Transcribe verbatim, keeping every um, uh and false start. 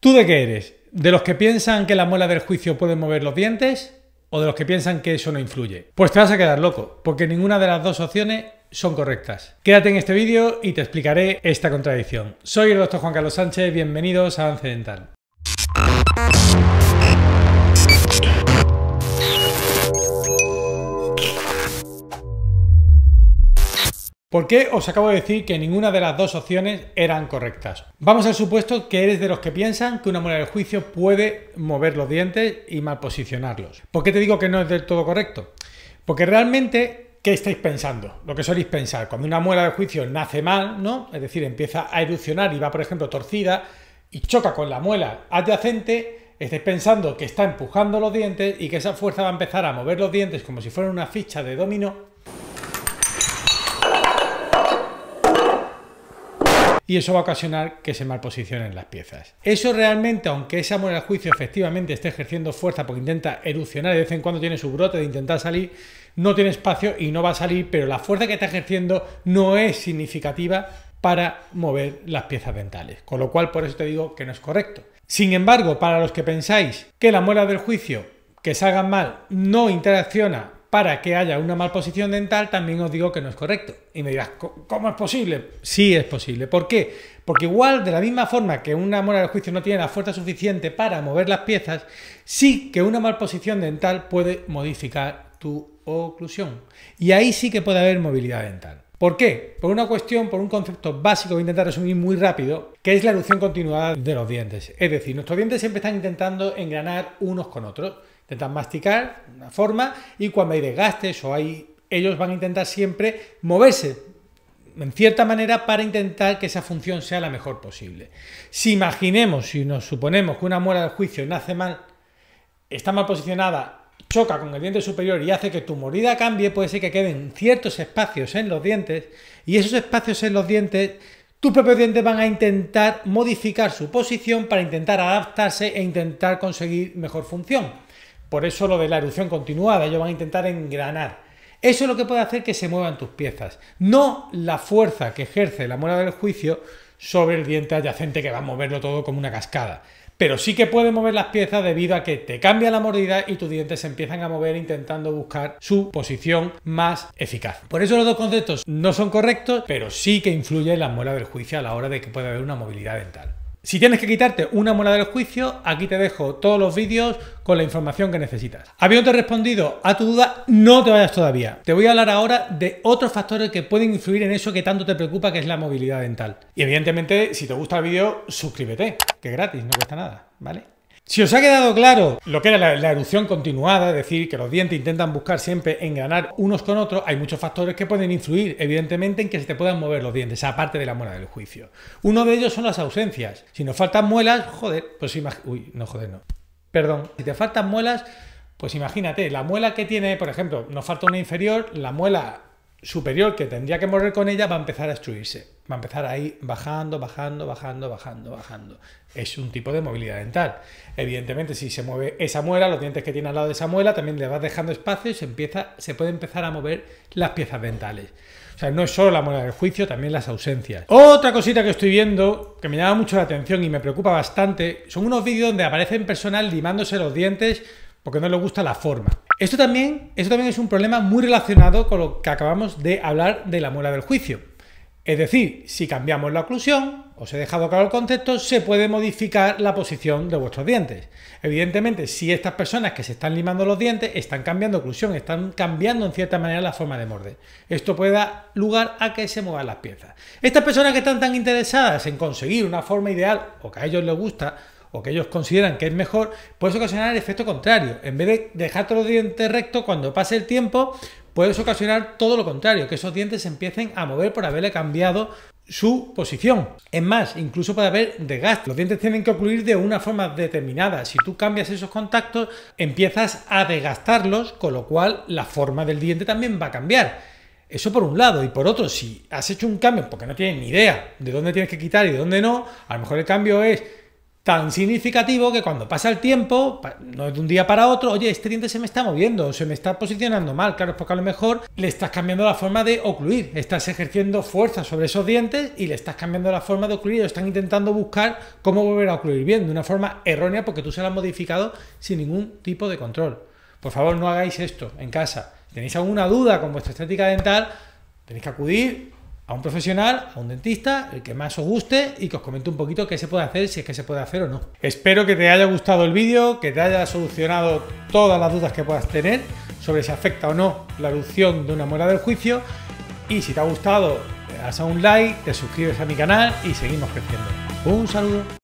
¿Tú de qué eres? ¿De los que piensan que la muela del juicio puede mover los dientes o de los que piensan que eso no influye? Pues te vas a quedar loco, porque ninguna de las dos opciones son correctas. Quédate en este vídeo y te explicaré esta contradicción. Soy el doctor Juan Carlos Sánchez, bienvenidos a Avance Dental. ¿Por qué os acabo de decir que ninguna de las dos opciones eran correctas? Vamos al supuesto que eres de los que piensan que una muela del juicio puede mover los dientes y mal posicionarlos. ¿Por qué te digo que no es del todo correcto? Porque realmente, ¿qué estáis pensando? Lo que soléis pensar. Cuando una muela del juicio nace mal, ¿no? Es decir, empieza a erupcionar y va, por ejemplo, torcida y choca con la muela adyacente, estáis pensando que está empujando los dientes y que esa fuerza va a empezar a mover los dientes como si fuera una ficha de dominó. Y eso va a ocasionar que se mal posicionen las piezas. Eso realmente, aunque esa muela del juicio efectivamente esté ejerciendo fuerza porque intenta erupcionar y de vez en cuando tiene su brote de intentar salir, no tiene espacio y no va a salir, pero la fuerza que está ejerciendo no es significativa para mover las piezas dentales. Con lo cual, por eso te digo que no es correcto. Sin embargo, para los que pensáis que la muela del juicio, que salgan mal, no interacciona para que haya una malposición dental, también os digo que no es correcto. Y me dirás, ¿cómo es posible? Sí es posible. ¿Por qué? Porque igual, de la misma forma que una muela del juicio no tiene la fuerza suficiente para mover las piezas, sí que una malposición dental puede modificar tu oclusión. Y ahí sí que puede haber movilidad dental. ¿Por qué? Por una cuestión, por un concepto básico, voy a intentar resumir muy rápido, que es la erupción continuada de los dientes. Es decir, nuestros dientes siempre están intentando engranar unos con otros. Intentan masticar de una forma y cuando hay desgastes o hay... ellos van a intentar siempre moverse en cierta manera para intentar que esa función sea la mejor posible. Si imaginemos, si nos suponemos que una muela del juicio nace mal, está mal posicionada, choca con el diente superior y hace que tu mordida cambie, puede ser que queden ciertos espacios en los dientes y esos espacios en los dientes... tus propios dientes van a intentar modificar su posición para intentar adaptarse e intentar conseguir mejor función. Por eso lo de la erupción continuada, ellos van a intentar engranar. Eso es lo que puede hacer que se muevan tus piezas, no la fuerza que ejerce la muela del juicio sobre el diente adyacente que va a moverlo todo como una cascada. Pero sí que puede mover las piezas debido a que te cambia la mordida y tus dientes se empiezan a mover intentando buscar su posición más eficaz. Por eso los dos conceptos no son correctos, pero sí que influye en la muela del juicio a la hora de que pueda haber una movilidad dental. Si tienes que quitarte una muela del juicio, aquí te dejo todos los vídeos con la información que necesitas. Habiéndote respondido a tu duda, no te vayas todavía. Te voy a hablar ahora de otros factores que pueden influir en eso que tanto te preocupa, que es la movilidad dental. Y evidentemente, si te gusta el vídeo, suscríbete, que es gratis, no cuesta nada, ¿vale? Si os ha quedado claro lo que era la, la erupción continuada, es decir, que los dientes intentan buscar siempre engranar unos con otros, hay muchos factores que pueden influir, evidentemente, en que se te puedan mover los dientes, aparte de la muela del juicio. Uno de ellos son las ausencias. Si nos faltan muelas, joder, pues imagínate... Uy, no, joder, no. Perdón. Si te faltan muelas, pues imagínate, la muela que tiene, por ejemplo, nos falta una inferior, la muela superior que tendría que morder con ella va a empezar a extruirse. Va a empezar ahí bajando, bajando, bajando, bajando, bajando. Es un tipo de movilidad dental. Evidentemente, si se mueve esa muela, los dientes que tiene al lado de esa muela, también le vas dejando espacio y se, empieza, se puede empezar a mover las piezas dentales. O sea, no es solo la muela del juicio, también las ausencias. Otra cosita que estoy viendo, que me llama mucho la atención y me preocupa bastante, son unos vídeos donde aparecen personas limándose los dientes porque no les gusta la forma. Esto también, esto también es un problema muy relacionado con lo que acabamos de hablar de la muela del juicio. Es decir, si cambiamos la oclusión, os he dejado claro el concepto, se puede modificar la posición de vuestros dientes. Evidentemente, si estas personas que se están limando los dientes están cambiando oclusión, están cambiando en cierta manera la forma de morder, esto puede dar lugar a que se muevan las piezas. Estas personas que están tan interesadas en conseguir una forma ideal o que a ellos les gusta, o que ellos consideran que es mejor, puedes ocasionar el efecto contrario. En vez de dejarte los dientes rectos, cuando pase el tiempo, puedes ocasionar todo lo contrario, que esos dientes se empiecen a mover por haberle cambiado su posición. Es más, incluso puede haber desgaste. Los dientes tienen que ocluir de una forma determinada. Si tú cambias esos contactos, empiezas a desgastarlos, con lo cual la forma del diente también va a cambiar. Eso por un lado, y por otro, si has hecho un cambio porque no tienes ni idea de dónde tienes que quitar y de dónde no, a lo mejor el cambio es... tan significativo que cuando pasa el tiempo, no es de un día para otro, oye, este diente se me está moviendo, se me está posicionando mal. Claro, es porque a lo mejor le estás cambiando la forma de ocluir, estás ejerciendo fuerza sobre esos dientes y le estás cambiando la forma de ocluir, o están intentando buscar cómo volver a ocluir bien, de una forma errónea porque tú se la has modificado sin ningún tipo de control. Por favor, no hagáis esto en casa. Si tenéis alguna duda con vuestra estética dental, tenéis que acudir a un profesional, a un dentista, el que más os guste y que os comente un poquito qué se puede hacer, si es que se puede hacer o no. Espero que te haya gustado el vídeo, que te haya solucionado todas las dudas que puedas tener sobre si afecta o no la erupción de una muela del juicio, y si te ha gustado, le das a un like, te suscribes a mi canal y seguimos creciendo. Un saludo.